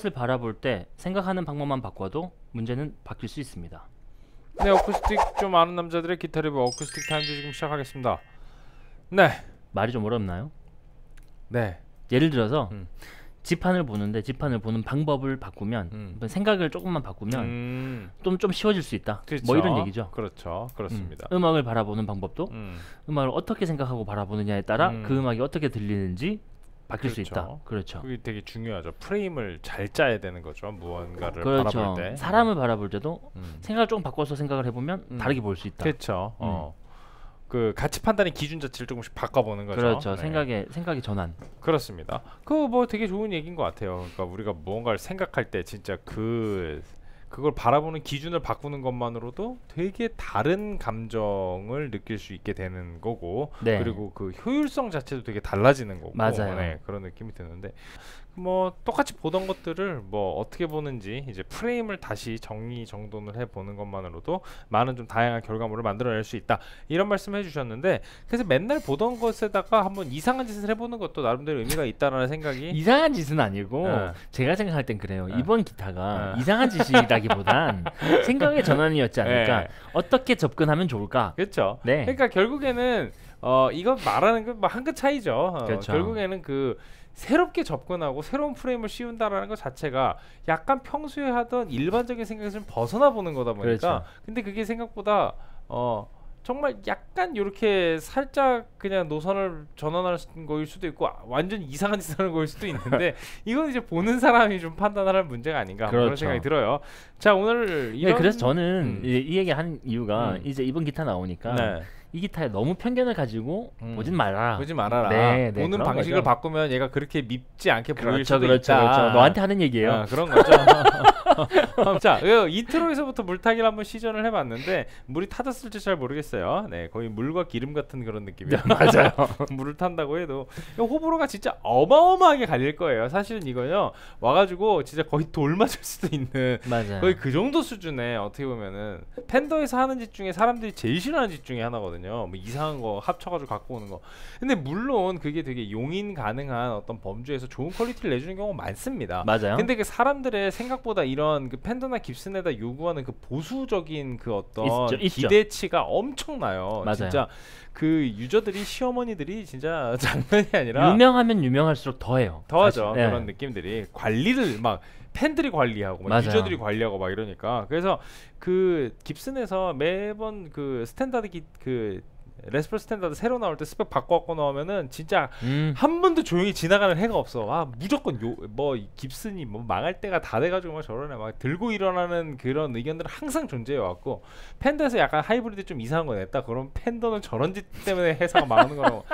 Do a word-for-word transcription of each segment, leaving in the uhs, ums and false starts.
것을 바라볼 때 생각하는 방법만 바꿔도 문제는 바뀔 수 있습니다. 네, 어쿠스틱 좀 아는 남자들의 기타 리뷰 어쿠스틱 타임즈 지금 시작하겠습니다. 네, 말이 좀 어렵나요? 네. 예를 들어서 음. 지판을 보는데 지판을 보는 방법을 바꾸면 음. 생각을 조금만 바꾸면 음. 좀, 좀 쉬워질 수 있다. 그렇죠. 뭐 이런 얘기죠. 그렇죠. 그렇습니다. 음. 음악을 바라보는 방법도 음. 음악을 어떻게 생각하고 바라보느냐에 따라 음. 그 음악이 어떻게 들리는지 바뀔 그렇죠. 수 있다. 그렇죠. 그게 되게 중요하죠. 프레임을 잘 짜야 되는 거죠. 무언가를 그렇죠. 바라볼 때 사람을 바라볼 때도 음. 생각을 조금 바꿔서 생각을 해보면 음. 다르게 볼 수 있다. 그렇죠. 음. 어. 그 가치 판단의 기준 자체를 조금씩 바꿔보는 거죠. 그렇죠. 네. 생각의 생각의 전환. 그렇습니다. 그 뭐 되게 좋은 얘기인 것 같아요. 그러니까 우리가 무언가를 생각할 때 진짜 그 그걸 바라보는 기준을 바꾸는 것만으로도 되게 다른 감정을 느낄 수 있게 되는 거고 네. 그리고 그 효율성 자체도 되게 달라지는 거고 맞아요. 네, 그런 느낌이 드는데 뭐 똑같이 보던 것들을 뭐 어떻게 보는지 이제 프레임을 다시 정리 정돈을 해보는 것만으로도 많은 좀 다양한 결과물을 만들어낼 수 있다 이런 말씀을 해주셨는데 그래서 맨날 보던 것에다가 한번 이상한 짓을 해보는 것도 나름대로 의미가 있다라는 생각이 이상한 짓은 아니고 어. 제가 생각할 땐 그래요. 어. 이번 기타가 어. 이상한 짓이라기보단 생각의 전환이었지 않을까. 네. 어떻게 접근하면 좋을까. 그렇죠. 네. 그러니까 결국에는 어 이거 말하는 건 한 끗 차이죠. 어, 그렇죠. 결국에는 그 새롭게 접근하고 새로운 프레임을 씌운다라는 것 자체가 약간 평소에 하던 일반적인 생각에서 좀 벗어나 보는 거다 보니까 그렇죠. 근데 그게 생각보다 어 정말 약간 이렇게 살짝 그냥 노선을 전환하는 거일 수도 있고 완전 이상한 짓을 하는 거일 수도 있는데 이건 이제 보는 사람이 좀 판단하는 문제가 아닌가 그렇죠. 그런 생각이 들어요. 자 오늘 이런 네, 그래서 저는 음. 이 얘기 한 이유가 음. 이제 이번 기타 나오니까 네. 이 기타에 너무 편견을 가지고 음. 보진 말아라. 보진 말아라. 네, 네, 보는 방식을 거죠. 바꾸면 얘가 그렇게 밉지 않게 그렇죠, 보일 수도 그렇죠, 있다. 그렇죠. 너한테 하는 얘기예요. 아, 그런 거죠. 자, 이트로에서부터 물타기를 한번 시전을 해봤는데 물이 타졌을지 잘 모르겠어요. 네, 거의 물과 기름 같은 그런 느낌이에요. 맞아요. 물을 탄다고 해도 호불호가 진짜 어마어마하게 갈릴 거예요. 사실은 이거요. 와가지고 진짜 거의 돌 맞을 수도 있는 맞아요. 거의 그 정도 수준의 어떻게 보면은 팬더에서 하는 짓 중에 사람들이 제일 싫어하는 짓 중에 하나거든요. 뭐 이상한 거 합쳐가지고 갖고 오는 거. 근데 물론 그게 되게 용인 가능한 어떤 범주에서 좋은 퀄리티를 내주는 경우가 많습니다. 맞아요. 근데 그 사람들의 생각보다 이런 그 팬더나 깁슨에다 요구하는 그 보수적인 그 어떤 있죠, 있죠. 기대치가 엄청나요. 맞아요. 진짜 그 유저들이 시어머니들이 진짜 장난이 아니라 유명하면 유명할수록 더해요. 더하죠. 네. 그런 느낌들이 관리를 막 팬들이 관리하고 막 유저들이 관리하고 막 이러니까 그래서 그 깁슨에서 매번 그 스탠다드 기, 그 레스폴 스탠다드 새로 나올 때 스펙 바꿔갖고 나오면은 진짜 음. 한 번도 조용히 지나가는 해가 없어. 아 무조건 요 뭐 깁슨이 뭐 망할 때가 다 돼가지고 막 저러네 막 들고 일어나는 그런 의견들은 항상 존재해왔고 팬더에서 약간 하이브리드 좀 이상한 거 냈다 그럼 팬더는 저런 짓 때문에 회사가 망하는 거라고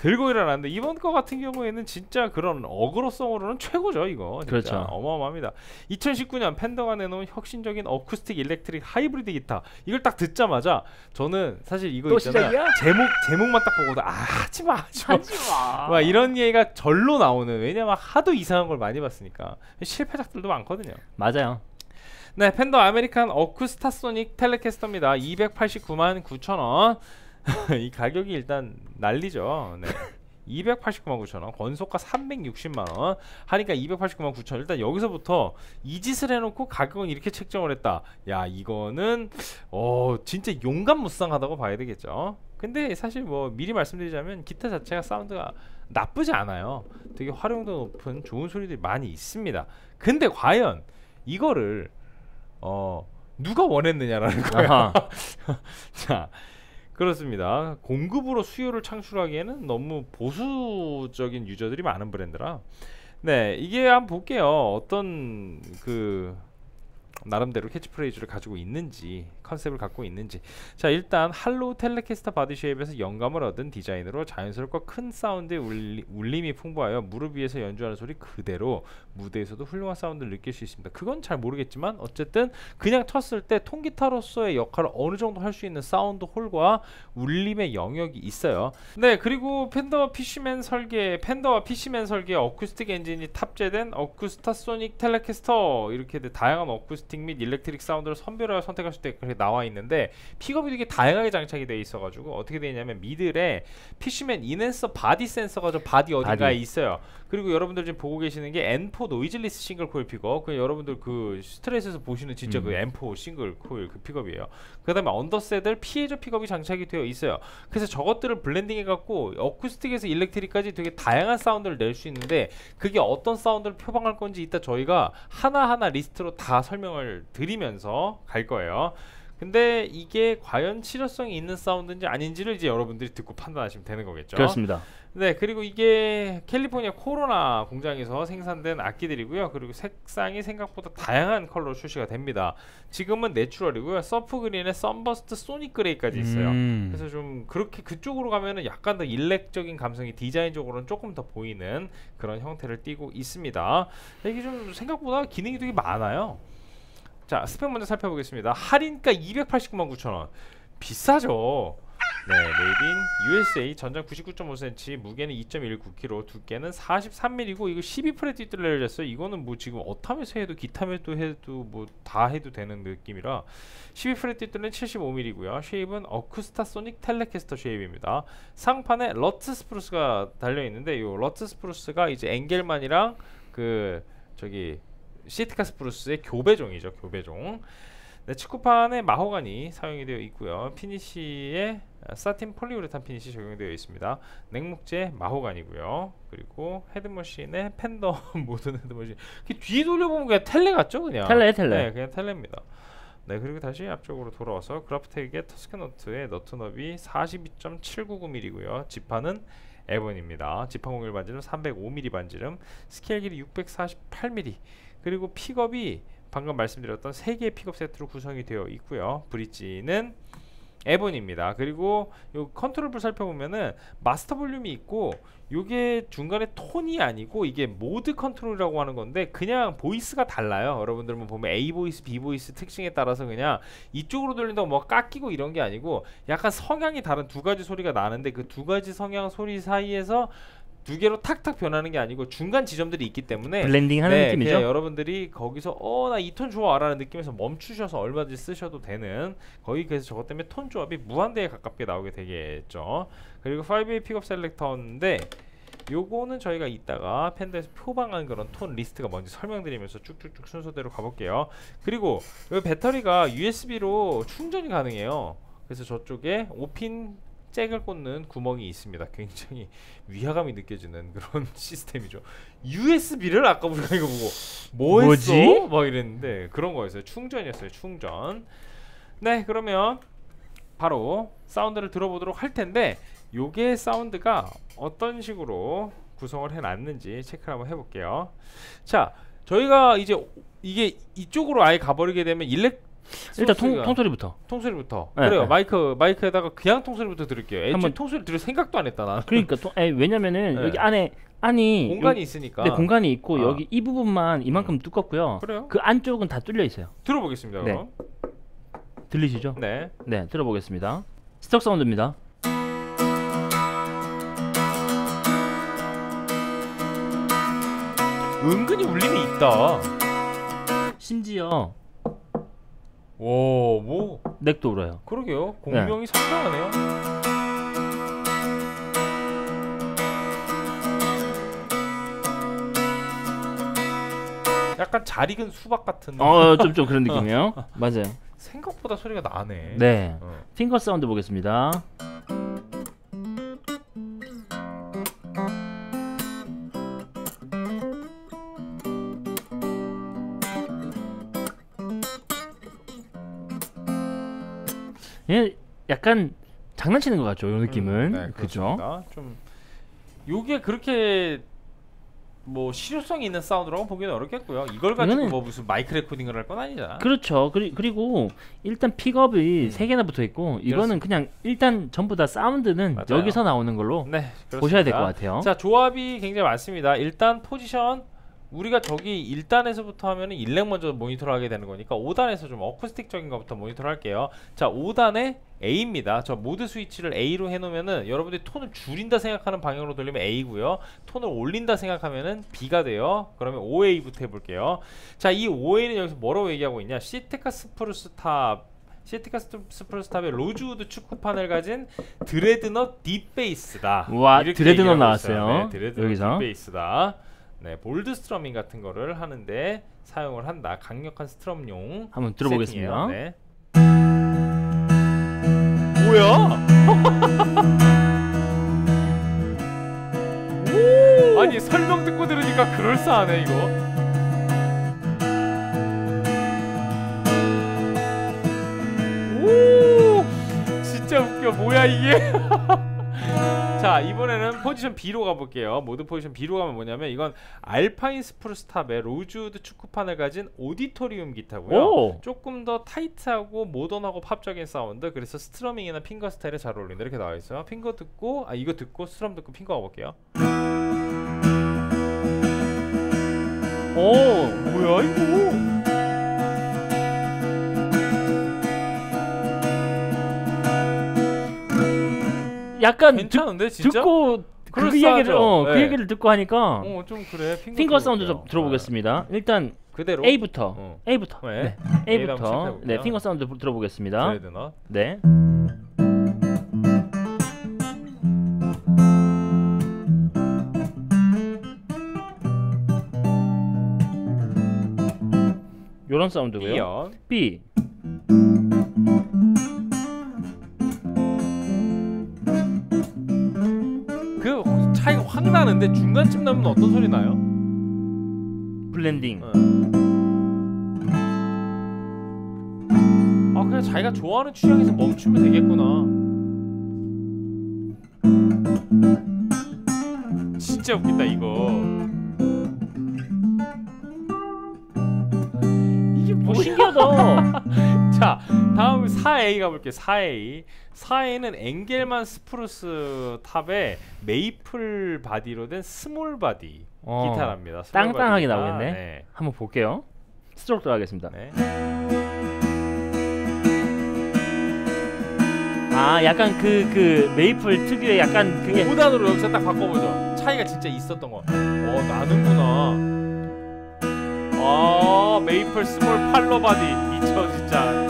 들고 일어났는데 이번 거 같은 경우에는 진짜 그런 어그로성으로는 최고죠. 이거 진짜 그렇죠. 어마어마합니다. 이천십구 년 팬더가 내놓은 혁신적인 어쿠스틱 일렉트릭 하이브리드 기타 이걸 딱 듣자마자 저는 사실 이거 있잖아요. 시작이야? 제목 제목만 딱 보고도 아 하지마 하지마 하지마 막 이런 얘기가 절로 나오는 왜냐면 하도 이상한 걸 많이 봤으니까 실패작들도 많거든요. 맞아요. 네 팬더 아메리칸 어쿠스타소닉 텔레캐스터입니다. 이백팔십구만 구천 원 이 가격이 일단 난리죠. 네. 이백팔십구만 구천 원 권소가 삼백육십만 원 하니까 이백팔십구만 구천 원 일단 여기서부터 이 짓을 해놓고 가격은 이렇게 책정을 했다. 야 이거는 어 진짜 용감무쌍하다고 봐야 되겠죠. 근데 사실 뭐 미리 말씀드리자면 기타 자체가 사운드가 나쁘지 않아요. 되게 활용도 높은 좋은 소리들이 많이 있습니다. 근데 과연 이거를 어 누가 원했느냐라는 거예요. 자 그렇습니다. 공급으로 수요를 창출하기에는 너무 보수적인 유저들이 많은 브랜드라 네 이게 한번 볼게요. 어떤 그 나름대로 캐치프레이즈를 가지고 있는지 컨셉을 갖고 있는지. 자 일단 할로우 텔레캐스터 바디쉐입에서 영감을 얻은 디자인으로 자연스럽고 큰 사운드의 울리, 울림이 풍부하여 무릎 위에서 연주하는 소리 그대로 무대에서도 훌륭한 사운드를 느낄 수 있습니다. 그건 잘 모르겠지만 어쨌든 그냥 쳤을 때 통기타로서의 역할을 어느 정도 할 수 있는 사운드 홀과 울림의 영역이 있어요. 네 그리고 팬더와 피쉬맨 설계 팬더와 피쉬맨 설계의 어쿠스틱 엔진이 탑재된 어쿠스타소닉 텔레캐스터 이렇게 다양한 어쿠스틱 어쿠스틱 및 일렉트릭 사운드를 선별하여 선택하실 때 그렇게 나와 있는데, 픽업이 되게 다양하게 장착이 되어 있어가지고 어떻게 되냐면 미들에 피쉬맨 인핸서 바디 센서가 저 바디 어딘가에 아니. 있어요. 그리고 여러분들 지금 보고 계시는 게 엔 포 노이즈리스 싱글 코일 픽업. 그 여러분들 그 스트레스에서 보시는 진짜 음. 그 엔 포 싱글 코일 그 픽업이에요. 그다음에 언더셋들 피해저 픽업이 장착이 되어 있어요. 그래서 저것들을 블렌딩해갖고 어쿠스틱에서 일렉트릭까지 되게 다양한 사운드를 낼 수 있는데, 그게 어떤 사운드를 표방할 건지 이따 저희가 하나하나 리스트로 다 설명을 드리면서 갈 거예요. 근데 이게 과연 치료성이 있는 사운드인지 아닌지를 이제 여러분들이 듣고 판단하시면 되는 거겠죠. 그렇습니다. 네, 그리고 이게 캘리포니아 코로나 공장에서 생산된 악기들이고요. 그리고 색상이 생각보다 다양한 컬러로 출시가 됩니다. 지금은 내추럴이고요. 서프 그린에 썬버스트 소닉 그레이까지 있어요. 음. 그래서 좀 그렇게 그쪽으로 가면은 약간 더 일렉적인 감성이 디자인적으로는 조금 더 보이는 그런 형태를 띠고 있습니다. 이게 좀 생각보다 기능이 되게 많아요. 자, 스펙 먼저 살펴보겠습니다. 할인가 이백팔십구만 구천 원. 비싸죠. 네, 메이드 인 유 에스 에이, 전장 구십구 점 오 센티미터, 무게는 이 점 일구 킬로그램, 두께는 사십삼 밀리미터이고 이거 십이 프렛 디테일을 했어요. 이거는 뭐 지금 어타면서 해도 기타면서 해도 뭐 다 해도 되는 느낌이라. 십이 프렛 디테일은 칠십오 밀리미터이고요. 쉐입은 어쿠스타 소닉 텔레캐스터 쉐입입니다. 상판에 러츠 스프루스가 달려 있는데, 요 러츠 스프루스가 이제 앵겔만이랑 그 저기 시티카 스프루스의 교배종이죠. 교배종. 네, 측구판에 마호가니 사용이 되어 있고요. 피니쉬에 사틴 폴리우레탄 피니쉬 적용되어 있습니다. 냉목재 마호가니고요. 그리고 헤드머신에 팬더 모든 헤드머신. 뒤에 돌려보면 그냥 텔레 같죠, 그냥. 텔레, 텔레. 네, 그냥 텔레입니다. 네, 그리고 다시 앞쪽으로 돌아와서 그래프텍의 터스크너트의 너트너비 사십이 점 칠구구 밀리미터이고요. 지판은 에본입니다. 지판 공일 반지름 삼백오 밀리미터 반지름, 스케일 길이 육백사십팔 밀리미터. 그리고 픽업이 방금 말씀드렸던 세 개의 픽업 세트로 구성이 되어 있고요. 브릿지는 에본입니다. 그리고 요 컨트롤을 살펴보면은 마스터 볼륨이 있고, 요게 중간에 톤이 아니고 이게 모드 컨트롤이라고 하는 건데 그냥 보이스가 달라요. 여러분들 보면 A 보이스, B 보이스 특징에 따라서 그냥 이쪽으로 돌린다고 뭐 깎이고 이런 게 아니고 약간 성향이 다른 두 가지 소리가 나는데, 그 두 가지 성향 소리 사이에서 두 개로 탁탁 변하는 게 아니고 중간 지점들이 있기 때문에 블렌딩하는 네, 느낌이죠. 여러분들이 거기서 어 나 이 톤 좋아 라는 느낌에서 멈추셔서 얼마든지 쓰셔도 되는 거의. 그래서 저것 때문에 톤 조합이 무한대에 가깝게 나오게 되겠죠. 그리고 오 에이 픽업 셀렉터인데, 요거는 저희가 이따가 팬더에서 표방한 그런 톤 리스트가 뭔지 설명드리면서 쭉쭉쭉 순서대로 가볼게요. 그리고 요 배터리가 유 에스 비로 충전이 가능해요. 그래서 저쪽에 오 핀 잭을 꽂는 구멍이 있습니다. 굉장히 위화감이 느껴지는 그런 시스템이죠. 유 에스 비를 아까 우리가 이거 보고 뭐 했어? 뭐지? 막 이랬는데 그런 거였어요. 충전이었어요. 충전. 네, 그러면 바로 사운드를 들어보도록 할 텐데, 요게 사운드가 어떤 식으로 구성을 해놨는지 체크를 한번 해볼게요. 자, 저희가 이제 이게 이쪽으로 아예 가버리게 되면 일렉 일단 통, 통소리부터 통소리부터 네, 그래요. 네. 마이크, 마이크에다가 그냥 통소리부터 들을게요. 한번 통소리 들을 생각도 안 했다 나는. 그러니까 통, 아니, 왜냐면은 네. 여기 안에 아니 공간이 요, 있으니까 네, 공간이 있고 아. 여기 이 부분만 이만큼 음. 두껍고요. 그래요? 그 안쪽은 다 뚫려 있어요. 들어보겠습니다. 네. 그럼 들리시죠? 네, 네, 들어보겠습니다. 스톡 사운드입니다. 은근히 울림이 있다. 심지어 오, 뭐 넥도 울어요. 그러게요. 공명이 네. 상당하네요. 약간 잘 익은 수박 같은. 어, 좀 좀 그런 느낌이에요. 맞아요. 생각보다 소리가 나네. 네. 어. 핑거 사운드 보겠습니다. 예, 약간 장난치는 것 같죠, 요 느낌은. 음, 네, 그죠? 좀 요게 그렇게 뭐 실효성이 있는 사운드라고 보기는 어렵겠고요. 이걸 가지고 이거는... 뭐 무슨 마이크 레코딩을 할 건 아니잖아. 그렇죠. 그리, 그리고 일단 픽업이 세 음. 개나 붙어 있고, 이거는 그렇습니다. 그냥 일단 전부 다 사운드는 맞아요. 여기서 나오는 걸로 네, 보셔야 될 것 같아요. 자, 조합이 굉장히 많습니다. 일단 포지션 우리가 저기 일 단에서부터 하면은 일렉 먼저 모니터를 하게 되는 거니까 오 단에서 좀 어쿠스틱적인 것부터 모니터를 할게요. 자, 오 단에 A입니다. 저 모드 스위치를 A로 해놓으면은 여러분들이 톤을 줄인다 생각하는 방향으로 돌리면 A고요. 톤을 올린다 생각하면은 B가 돼요. 그러면 오 에이부터 해볼게요. 자, 이 오 에이는 여기서 뭐라고 얘기하고 있냐? 시티카 스프루스탑 시티카 스프루스탑의 로즈우드 축구판을 가진 드레드넛 딥베이스다. 와, 드레드넛 나왔어요. 네, 드레드넛 여기서. 딥베이스다. 네, 볼드 스트러밍 같은 거를 하는데 사용을 한다. 강력한 스트럼용. 한번 들어보겠습니다. 네. 뭐야? 아니, 설명 듣고 들으니까 그럴싸하네, 이거. 진짜 웃겨. 뭐야 이게. 자, 이번에는 포지션 B로 가볼게요. 모드 포지션 B로 가면 뭐냐면 이건 알파인 스프루스탑의 로즈우드 축구판을 가진 오디토리움 기타고요. 오! 조금 더 타이트하고 모던하고 팝적인 사운드. 그래서 스트러밍이나 핑거 스타일에 잘 어울린다 이렇게 나와있어요. 핑거 듣고 아 이거 듣고 스트럼 듣고 핑거 가볼게요. 오, 뭐야 이거. 약간 괜찮은데, 드, 진짜? 듣고 그 이야기를 어, 네. 그 얘기를 듣고 하니까 어, 좀 그래. 핑거, 핑거 사운드 좀 들어보겠습니다. 네. 일단 그대로 A부터 어. A부터 네. 네. A부터 네 핑거 사운드 들어보겠습니다. 드레드넛. 네. 요런 사운드고요. B요. B. 차이가 확 나는데 중간쯤 나면 어떤 소리 나요? 블렌딩. 응. 아 그냥 자기가 좋아하는 취향에서 멈추면 되겠구나. 진짜 웃긴다 이거. 이게 뭐 신기하다. 자, 다음 사 에이 가볼게요. 사 에이. 사 에이는 엥겔만 스프루스 탑에 메이플 바디로 된 스몰 바디 어, 기타랍니다. 스몰 땅땅하게 바디가. 나오겠네. 네. 한번 볼게요. 스트로크 들어가겠습니다. 네. 아 약간 그, 그 메이플 특유의 약간 그게 오 단으로 여기서 딱 바꿔보죠. 차이가 진짜 있었던 거. 어 나는구나. 아 메이플 스몰 팔로 바디 미쳐 진짜.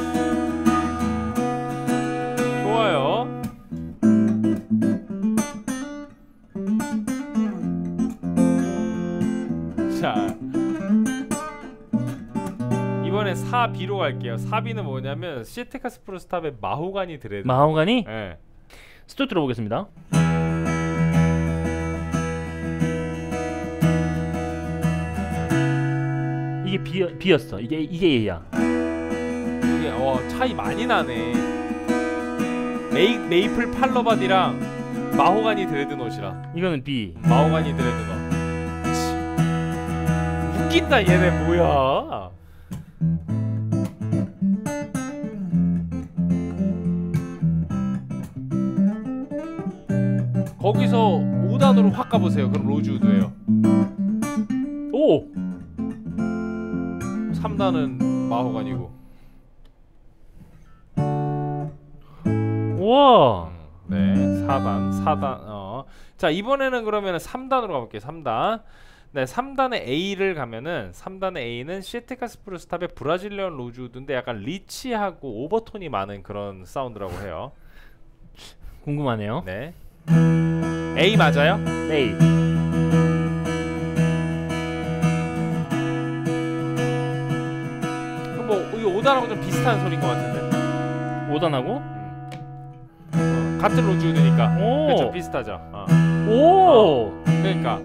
좋아요. 자 이번에 사 비로 갈게요. 사 비는 뭐냐면 시티카 스프루스탑의 마호가니 드레드. 마호가니? 네. 스튜 들어보겠습니다. 이게 B, B였어. 이게 이게 A야. 이게 어 차이 많이 나네. 메이, 메이플 팔로바디랑 마호가니 드레드넛이랑. 이거는 B. 마호가니 드레드넛. 웃긴다 얘네 뭐야. 거기서 오 단으로 확 가보세요. 그럼 로즈우드예요. 오. 삼 단은 마호가니고. 우와. 네, 사 단, 사 단. 어. 자, 이번에는 그러면 삼 단으로 가볼게요. 삼 단. 네, 삼 단의 A를 가면은 삼 단의 A는 시티카 스프루스탑의 브라질리언 로즈우드인데 약간 리치하고 오버톤이 많은 그런 사운드라고 해요. 궁금하네요. 네. A 맞아요? A. 오 단하고 좀 비슷한 소리인 것 같은데. 오 단하고? 어, 같은 로즈우드니까. 그렇죠, 비슷하죠. 어. 오. 어. 그러니까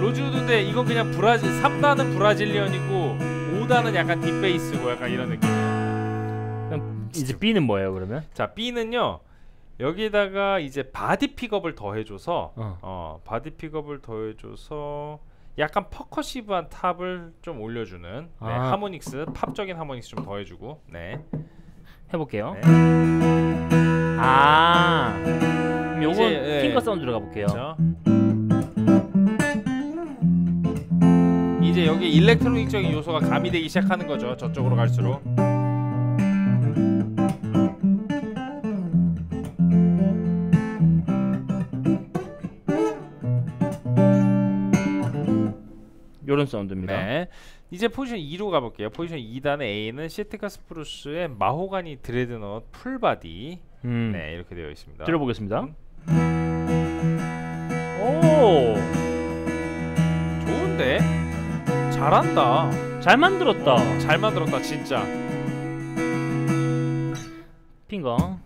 로즈우드인데 이건 그냥 브라질. 삼 단은 브라질리언이고 오 단은 약간 딥베이스고 약간 이런 느낌이에요. 그럼 이제 B는 뭐예요 그러면? 자 B는요 여기다가 이제 바디 픽업을 더해줘서 어, 어 바디 픽업을 더해줘서. 약간 퍼커시브한 탑을 좀 올려주는 네, 아. 하모닉스, 팝적인 하모닉스 좀 더해주고 네 해볼게요. 네. 아 요건 네. 핑거 사운드로 가볼게요. 그렇죠. 이 이제 여기 일렉트로닉적인 요소가 가미되기 시작하는 거죠. 저쪽으로 갈수록. 요런 사운드입니다. 네. 이제 포지션 이로 가볼게요. 포지션 이 단의 A는 시티카 스프루스의 마호가니 드레드넛 풀바디. 음. 네, 이렇게 되어 있습니다. 들어보겠습니다. 오, 좋은데? 잘한다. 잘 만들었다. 어, 잘 만들었다 진짜. 핑거.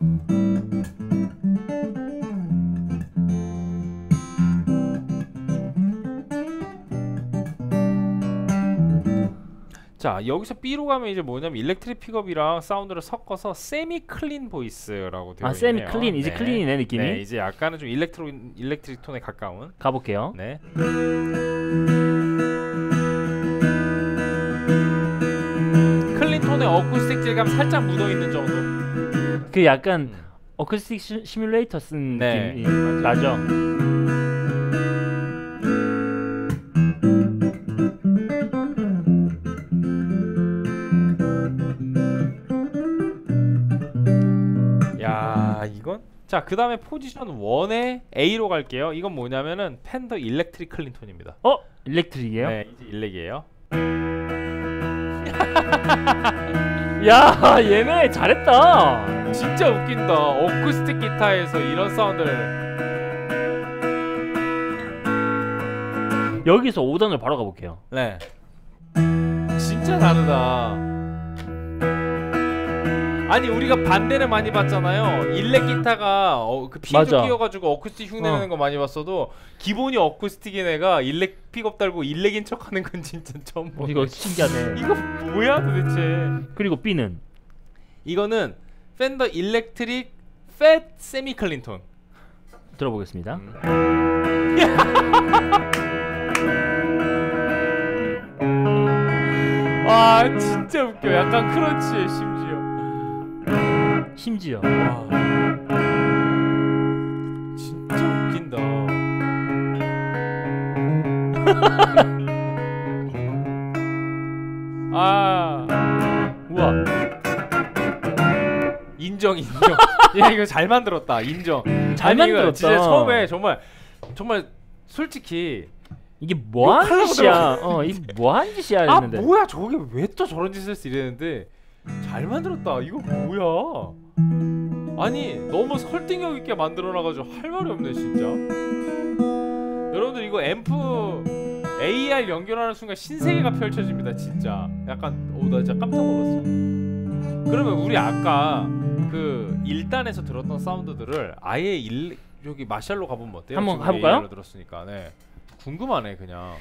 자, 여기서 B로 가면 이제 뭐냐면 일렉트릭 픽업이랑 사운드를 섞어서 세미 클린 보이스라고 되어 있네요. 아, 세미 클린. 이제 네. 클린이네 느낌이. 네, 이제 약간은 좀 일렉트로 일렉트릭 톤에 가까운. 가볼게요. 네. 클린 톤에 어쿠스틱 질감 살짝 묻어 있는 정도. 그 약간 음. 어쿠스틱 시, 시뮬레이터 쓴 네. 느낌이 네. 나죠. 자, 그 다음에 포지션 일에 A로 갈게요. 이건 뭐냐면은 팬더 일렉트릭 클린톤입니다. 어? 일렉트릭이에요? 네, 이제 일렉이에요. 야, 얘네 잘했다. 진짜 웃긴다. 어쿠스틱 기타에서 이런 사운드를. 여기서 오 단을 바로 가볼게요. 네, 진짜 다르다. 아니, 우리가 반대는 많이 봤잖아요. 일렉 기타가 어, 그 핀도 끼워가지고 어쿠스틱 흉내내는 어. 거 많이 봤어도 기본이 어쿠스틱인 애가 일렉 픽업 달고 일렉인 척하는 건 진짜 처음 봐. 이거 신기하네. 이거 뭐야 도대체. 그리고 B는 이거는 팬더 일렉트릭 팻 세미 클린톤. 들어보겠습니다. 음. 와, 진짜 웃겨. 약간 크런치에 심지어. 심지어 와. 진짜 웃긴다. 아, 우와. 인정 인정. 야, 이거 잘 만들었다. 인정. 잘 아니, 만들었다. 진짜 처음에 정말 정말 솔직히 이게 뭐하는 짓이야. 어, 이게 뭐하는 짓이야 했는데. 아, 뭐야 저게 왜 또 저런 짓을 했어 이랬는데 잘 만들었다. 이거 뭐야. 아니, 너무 설득력 있게 만들어놔가지고 할 말이 없네 진짜. 여러분들 이거 앰프 에이알 연결하는 순간 신세계가 펼쳐집니다 진짜. 약간 오, 나 진짜 깜짝 놀랐어. 그러면 우리 아까 그 일 단에서 들었던 사운드들을 아예 일, 여기 마샬로 가보면 어때요? 한번 가볼까요? 들었으니까. 네, 궁금하네 그냥.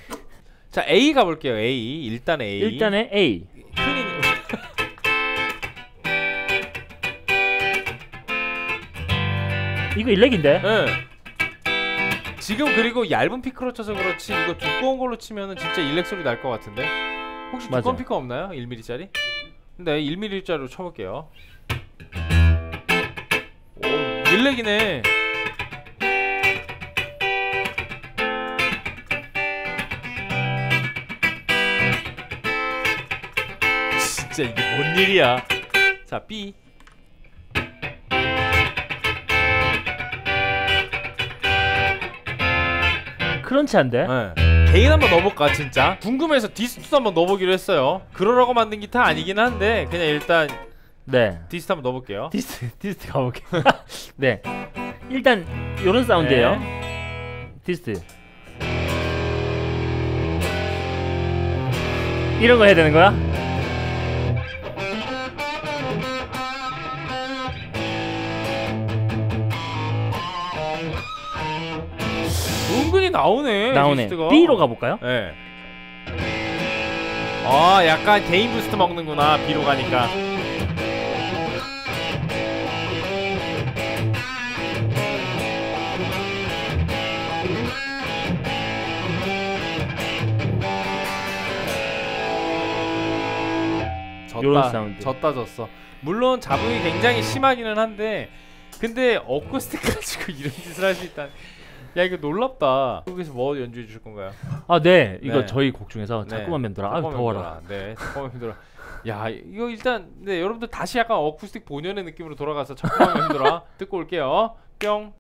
자, A 가볼게요. A 일 단에 A 일 단에 A 클린. 이거 일렉인데? 응. 지금 그리고 얇은 피크로 쳐서 그렇지 이거 두꺼운 걸로 치면은 진짜 일렉 소리 날 것 같은데? 혹시 두꺼운 피크 없나요? 일 밀리미터짜리? 근데 일 밀리미터짜리로 쳐볼게요. 오, 일렉이네. 진짜 이게 뭔 일이야. 자, B. 크런치한데? 네. 개인 한번 넣어볼까 진짜? 궁금해서 디스트도 한번 넣어보기로 했어요. 그러라고 만든 기타 아니긴 한데 그냥 일단 네 디스트 한번 넣어볼게요. 디스트 디스트 가볼게요. 네, 일단 요런 사운드예요. 네. 디스트 이런 거 해야 되는 거야? 나오네. 나오네. 디스트가. B로 가볼까요? 네. 아, 약간 개인 부스트 먹는구나. B로 가니까. 졌다. 졌다 졌어. 물론 잡음이 굉장히 심하기는 한데 근데 어쿠스틱 가지고 이런 짓을 할 수 있다는. 야 이거 놀랍다. 여기서 뭐 연주해 주실 건가요? 아 네, 이거 네. 저희 곡 중에서 자꾸만 맴돌아. 아 더워라. 네, 자꾸만 맴돌아. 야 이거 일단 네 여러분들 다시 약간 어쿠스틱 본연의 느낌으로 돌아가서 자꾸만 맴돌아 듣고 올게요. 뿅.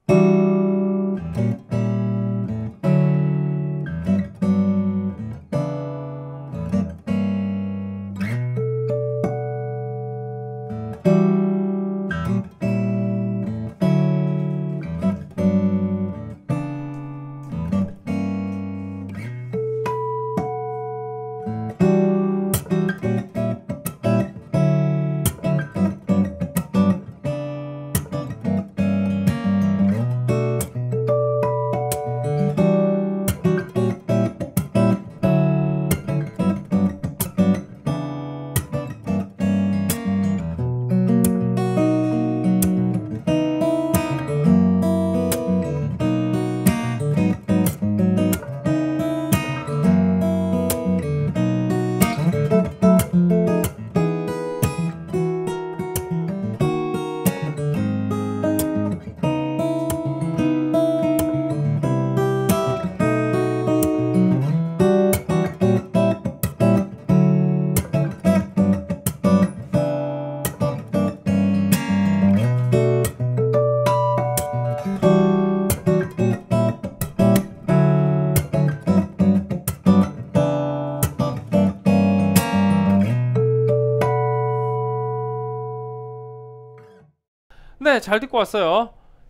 네, 잘 듣고 왔어요.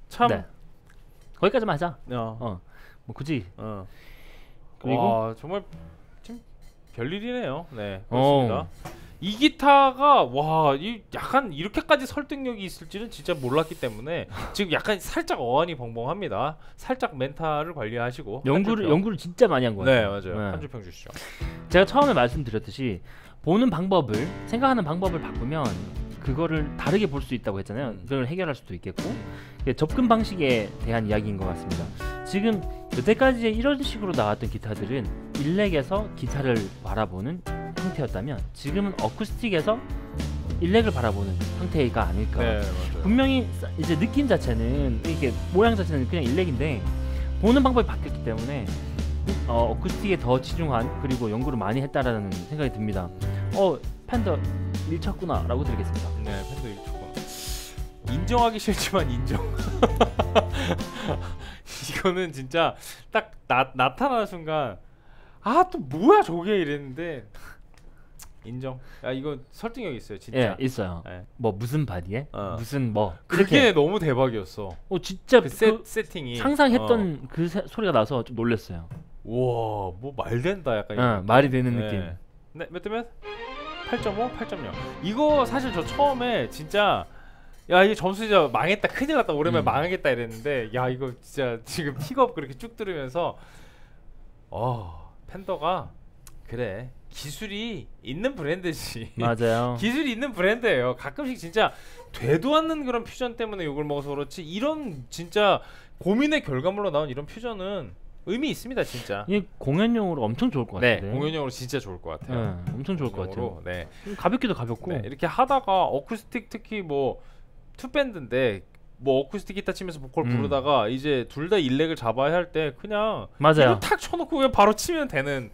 참 네. 거기까지만 하자. 어, 어. 뭐 굳이. 어. 그리고 와, 정말 참 별일이네요. 네, 그렇습니다. 어. 이 기타가 와, 이 약간 이렇게까지 설득력이 있을지는 진짜 몰랐기 때문에 지금 약간 살짝 어안이 벙벙합니다. 살짝 멘탈을 관리하시고 연구를 연구를 진짜 많이 한 거예요. 네, 맞아요. 네. 한 줄 평 주시죠. 제가 처음에 말씀드렸듯이 보는 방법을 생각하는 방법을 바꾸면. 그거를 다르게 볼 수 있다고 했잖아요. 그걸 해결할 수도 있겠고 접근 방식에 대한 이야기인 것 같습니다. 지금 여태까지 이런 식으로 나왔던 기타들은 일렉에서 기타를 바라보는 형태였다면 지금은 어쿠스틱에서 일렉을 바라보는 형태가 아닐까. 네, 분명히 이제 느낌 자체는 이렇게 모양 자체는 그냥 일렉인데 보는 방법이 바뀌었기 때문에 어, 어쿠스틱에 더 치중한 그리고 연구를 많이 했다라는 생각이 듭니다. 어 팬더 일쳤구나 라고 드리겠습니다. 네, 팬도 일쳤구나. 인정하기 싫지만 인정. 이거는 진짜 딱 나, 나타나는 순간 아 또 뭐야 저게 이랬는데 인정. 아 이거 설득력 있어요 진짜. 예, 있어요. 예. 뭐 무슨 바디에 어. 무슨 뭐 그게 이렇게. 너무 대박이었어. 어 진짜 그, 그 세, 세팅이 상상했던 어. 그 세, 소리가 나서 좀 놀랐어요. 우와 뭐 말 된다 약간. 어, 말이 되는 네. 느낌. 네, 몇 대 몇? 팔 점 오, 팔 점 영. 이거 사실 저 처음에 진짜 야 이게 점수 진짜 망했다 큰일 났다 오랜만에 음. 망하겠다 이랬는데 야 이거 진짜 지금 픽업 그렇게 쭉 들으면서 어 팬더가 그래 기술이 있는 브랜드지. 맞아요. 기술이 있는 브랜드예요. 가끔씩 진짜 되도 않는 그런 퓨전 때문에 욕을 먹어서 그렇지 이런 진짜 고민의 결과물로 나온 이런 퓨전은 의미 있습니다 진짜. 이 공연용으로 엄청 좋을 것 같아요. 네, 공연용으로 진짜 좋을 것 같아요. 네, 엄청 좋을 것 같아요. 네, 가볍기도 가볍고 네, 이렇게 하다가 어쿠스틱 특히 뭐 투밴드인데 뭐 어쿠스틱 기타 치면서 보컬 음. 부르다가 이제 둘 다 일렉을 잡아야 할 때 그냥 맞아요. 탁 쳐놓고 그냥 바로 치면 되는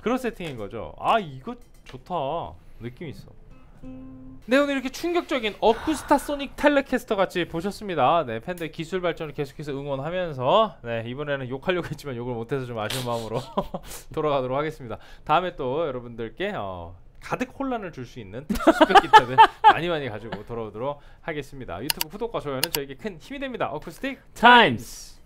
그런 세팅인 거죠. 아 이거 좋다. 느낌 있어. 네 오늘 이렇게 충격적인 어쿠스타 소닉 텔레캐스터 같이 보셨습니다. 네 팬들 기술 발전을 계속해서 응원하면서 네 이번에는 욕하려고 했지만 욕을 못해서 좀 아쉬운 마음으로 돌아가도록 하겠습니다. 다음에 또 여러분들께 어, 가득 혼란을 줄 수 있는 스펙 기타들 많이 많이 가지고 돌아오도록 하겠습니다. 유튜브 구독과 좋아요는 저에게 큰 힘이 됩니다. 어쿠스틱 타임스.